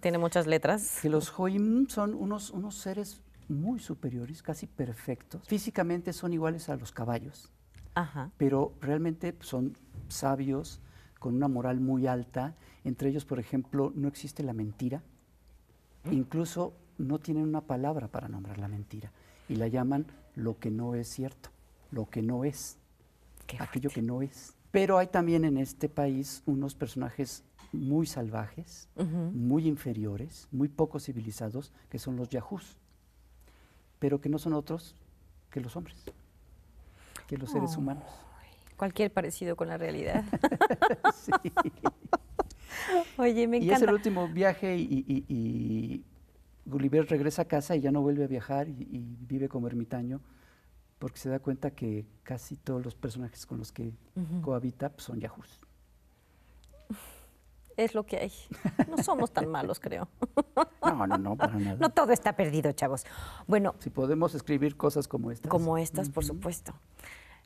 tiene muchas letras. Que los Houyhnhnms son unos seres muy superiores, casi perfectos. Físicamente son iguales a los caballos, pero realmente son sabios, con una moral muy alta. Entre ellos, por ejemplo, no existe la mentira. Incluso no tienen una palabra para nombrar la mentira. Y la llaman lo que no es cierto, lo que no es, aquello que no es. Pero hay también en este país unos personajes muy salvajes, muy inferiores, muy poco civilizados, que son los yahoos, pero que no son otros que los hombres, que los seres humanos. Cualquier parecido con la realidad. Sí. Oye, me encanta. Y es el último viaje y Gulliver regresa a casa y ya no vuelve a viajar y vive como ermitaño porque se da cuenta que casi todos los personajes con los que cohabita son yahoos. Es lo que hay. No somos tan malos, creo. No, para nada. No todo está perdido, chavos. Bueno. Si podemos escribir cosas como estas. Como estas, por supuesto.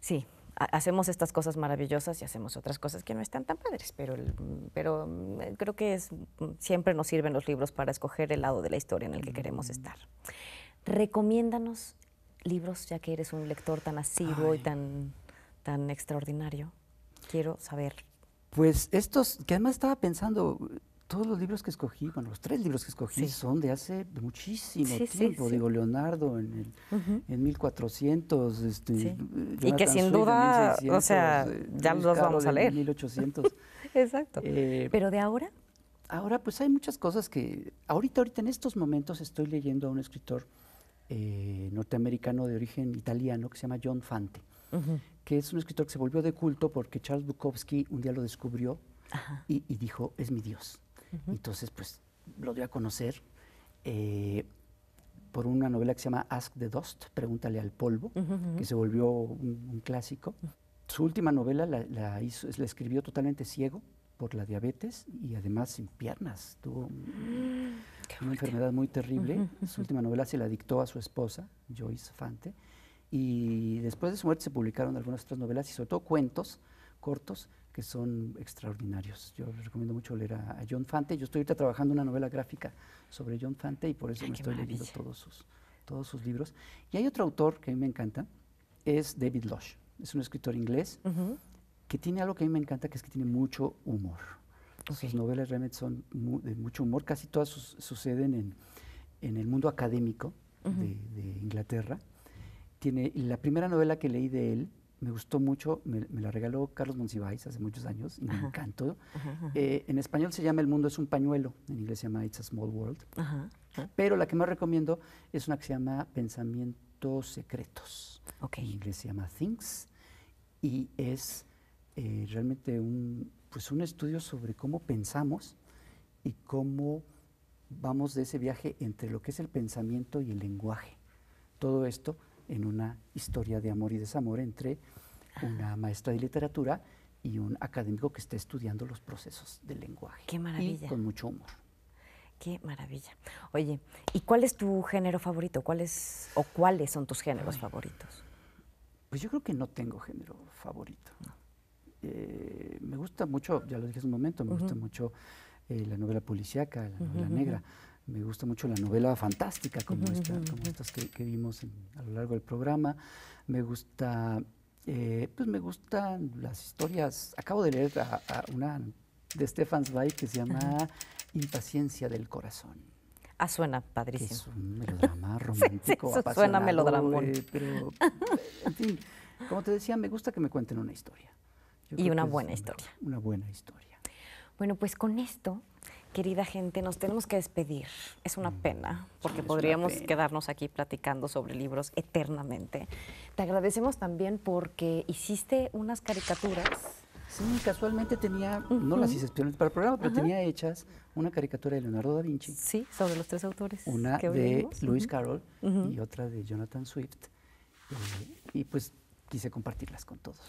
Sí. Hacemos estas cosas maravillosas y hacemos otras cosas que no están tan padres, pero creo que siempre nos sirven los libros para escoger el lado de la historia en el que queremos estar. Recomiéndanos libros, ya que eres un lector tan asiduo y tan extraordinario. Quiero saber. Pues estos, que además estaba pensando, todos los libros que escogí, bueno, los tres libros que escogí son de hace muchísimo tiempo. Digo, Leonardo en 1400, Jonathan y que sin Swift, duda, 1600, o sea, ya Lewis los Carroll vamos a leer. En 1800. Exacto. Pero de ahora. Ahora, pues hay muchas cosas que, ahorita en estos momentos estoy leyendo a un escritor norteamericano de origen italiano que se llama John Fante, que es un escritor que se volvió de culto porque Charles Bukowski un día lo descubrió y dijo, es mi Dios. Entonces, pues, lo dio a conocer por una novela que se llama Ask the Dust, Pregúntale al Polvo, que se volvió un clásico. Su última novela la escribió totalmente ciego por la diabetes y además sin piernas. Tuvo una enfermedad muy terrible. Su última novela se la dictó a su esposa, Joyce Fante, y después de su muerte se publicaron algunas otras novelas y sobre todo cuentos cortos, que son extraordinarios. Yo les recomiendo mucho leer a John Fante. Yo estoy ahorita trabajando una novela gráfica sobre John Fante y por eso me estoy leyendo todos sus libros. Y hay otro autor que a mí me encanta, es David Losh. Es un escritor inglés que tiene algo que a mí me encanta, que es que tiene mucho humor. Sus novelas realmente son de mucho humor. Casi todas suceden en el mundo académico de Inglaterra. La primera novela que leí de él, me gustó mucho, me la regaló Carlos Monsiváis hace muchos años y me encantó. En español se llama El mundo es un pañuelo, en inglés se llama It's a Small World. Pero la que más recomiendo es una que se llama Pensamientos Secretos. En inglés se llama Things y es realmente un estudio sobre cómo pensamos y cómo vamos de ese viaje entre lo que es el pensamiento y el lenguaje. Todo esto en una historia de amor y desamor entre una maestra de literatura y un académico que está estudiando los procesos del lenguaje. ¡Qué maravilla! Y con mucho humor. ¡Qué maravilla! Oye, ¿y cuál es tu género favorito? ¿Cuáles son tus géneros favoritos? Pues yo creo que no tengo género favorito. No. Me gusta mucho, ya lo dije hace un momento, me gusta mucho la novela policíaca, la novela negra, me gusta mucho la novela fantástica como, como estas que vimos a lo largo del programa, me gusta... pues me gustan las historias. Acabo de leer a una de Stefan Zweig que se llama Impaciencia del Corazón. Ah, suena padrísimo. Es un melodrama romántico, sí, suena melodramón. Pero, en fin, como te decía, me gusta que me cuenten una historia. Y una buena historia. Una buena historia. Bueno, pues con esto, querida gente, nos tenemos que despedir. Es una pena, porque podríamos quedarnos aquí platicando sobre libros eternamente. Te agradecemos también porque hiciste unas caricaturas. Sí, casualmente tenía, no las hice especialmente para el programa, pero tenía hechas una caricatura de Leonardo da Vinci. Sí, sobre los tres autores. Una de Lewis Carroll y otra de Jonathan Swift. Y pues quise compartirlas con todos.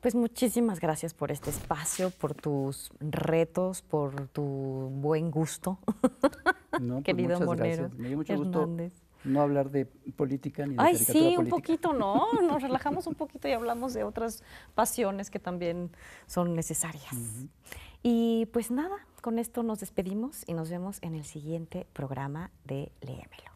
Pues muchísimas gracias por este espacio, por tus retos, por tu buen gusto, no, querido pues Monero Hernández. Me dio mucho gusto no hablar de política ni de caricatura política. Ay, sí, un poquito, ¿no? Nos relajamos un poquito y hablamos de otras pasiones que también son necesarias. Y pues nada, con esto nos despedimos y nos vemos en el siguiente programa de Léemelo.